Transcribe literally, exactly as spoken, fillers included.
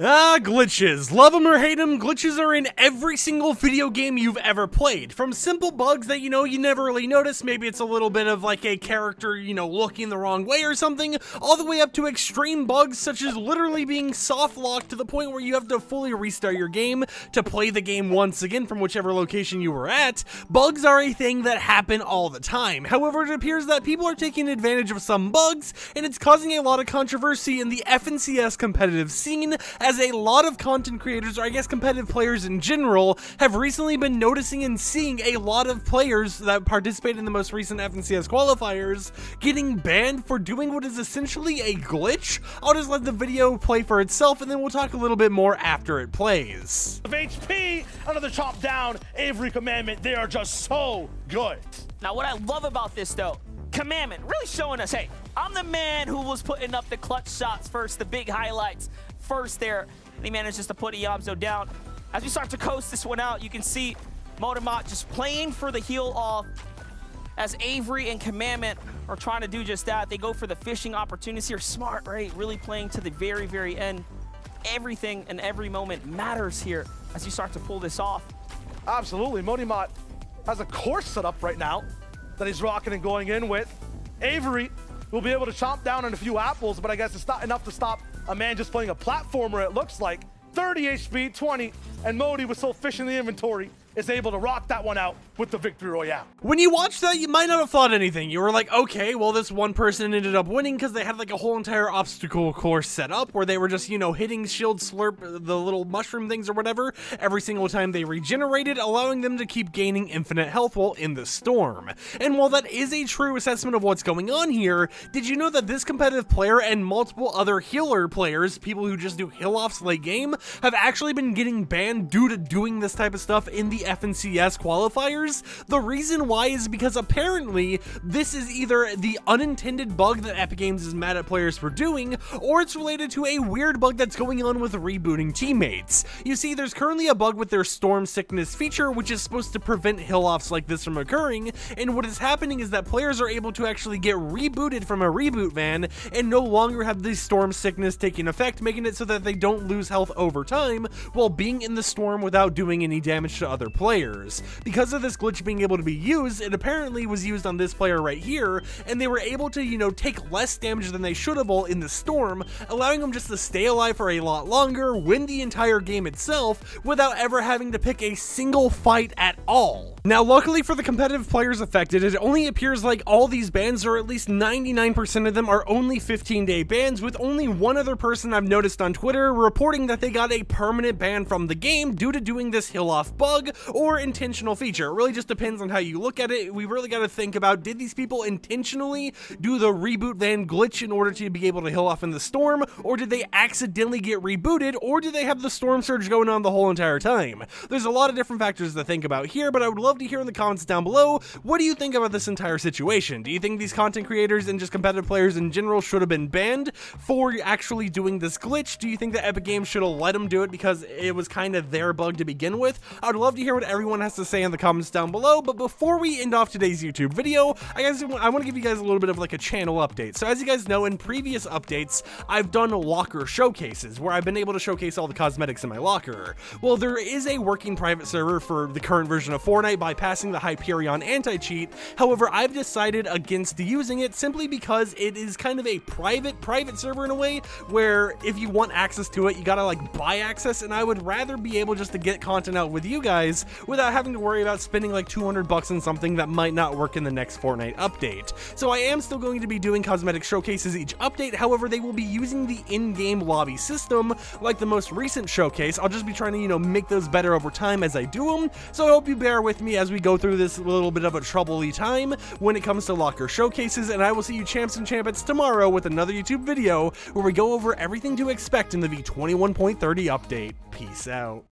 Ah, glitches. Love them or hate them, glitches are in every single video game you've ever played. From simple bugs that, you know, you never really notice, maybe it's a little bit of like a character, you know, looking the wrong way or something, all the way up to extreme bugs such as literally being soft-locked to the point where you have to fully restart your game to play the game once again from whichever location you were at. Bugs are a thing that happen all the time. However, it appears that people are taking advantage of some bugs, and it's causing a lot of controversy in the F N C S competitive scene, as As a lot of content creators, or I guess competitive players in general, have recently been noticing and seeing a lot of players that participate in the most recent F N C S qualifiers getting banned for doing what is essentially a glitch. I'll just let the video play for itself, and then we'll talk a little bit more after it plays. Of H P, another chop down, Avery Commandment, they are just so good. Now what I love about this though, Commandment really showing us, hey, I'm the man who was putting up the clutch shots first, the big highlights first there, and he manages to put Iamzo down. As we start to coast this one out, you can see Motomat just playing for the heel off as Avery and Commandment are trying to do just that. They go for the fishing opportunities here. Smart, right? Really playing to the very, very end. Everything and every moment matters here as you start to pull this off. Absolutely. Motomat has a course set up right now that he's rocking and going in with. Avery will be able to chomp down on a few apples, but I guess it's not enough to stop a man just playing a platformer, it looks like. thirty H P, twenty, and Modi was still fishing the inventory, is able to rock that one out with the victory royale. When you watch that, you might not have thought anything. You were like, okay, well, this one person ended up winning because they had like a whole entire obstacle course set up where they were just, you know, hitting shield slurp, the little mushroom things or whatever, every single time they regenerated, allowing them to keep gaining infinite health while in the storm. And while that is a true assessment of what's going on here, did you know that this competitive player and multiple other healer players, people who just do heal offs late game, have actually been getting banned due to doing this type of stuff in the F N C S qualifiers? The reason why is because apparently this is either the unintended bug that Epic Games is mad at players for doing, or it's related to a weird bug that's going on with rebooting teammates. You see, there's currently a bug with their storm sickness feature, which is supposed to prevent hill offs like this from occurring, and what is happening is that players are able to actually get rebooted from a reboot van and no longer have the storm sickness taking effect, making it so that they don't lose health over time while being in the storm without doing any damage to other players. Because of this glitch being able to be used, it apparently was used on this player right here, and they were able to, you know, take less damage than they should have all in the storm, allowing them just to stay alive for a lot longer, win the entire game itself, without ever having to pick a single fight at all. Now, luckily for the competitive players affected, it only appears like all these bans, or at least ninety-nine percent of them, are only fifteen day bans, with only one other person I've noticed on Twitter reporting that they got a permanent ban from the game due to doing this hill off bug or intentional feature. It really just depends on how you look at it. We really got to think about, did these people intentionally do the reboot van glitch in order to be able to hill off in the storm, or did they accidentally get rebooted, or did they have the storm surge going on the whole entire time? There's a lot of different factors to think about here, but I would love to hear in the comments down below, what do you think about this entire situation? Do you think these content creators and just competitive players in general should have been banned for actually doing this glitch? Do you think that Epic Games should have let them do it because it was kind of their bug to begin with? I would love to hear what everyone has to say in the comments down below, but before we end off today's YouTube video, I guess I want to give you guys a little bit of like a channel update. So as you guys know, in previous updates, I've done locker showcases where I've been able to showcase all the cosmetics in my locker. Well, there is a working private server for the current version of Fortnite bypassing the Hyperion anti-cheat. However, I've decided against using it simply because it is kind of a private, private server in a way where if you want access to it, you gotta like buy access, and I would rather be able just to get content out with you guys without having to worry about spending like two hundred bucks on something that might not work in the next Fortnite update. So I am still going to be doing cosmetic showcases each update. However, they will be using the in-game lobby system like the most recent showcase. I'll just be trying to, you know, make those better over time as I do them. So I hope you bear with me as we go through this little bit of a troubly time when it comes to locker showcases, and I will see you champs and champettes tomorrow with another YouTube video where we go over everything to expect in the v twenty-one point thirty update. Peace out.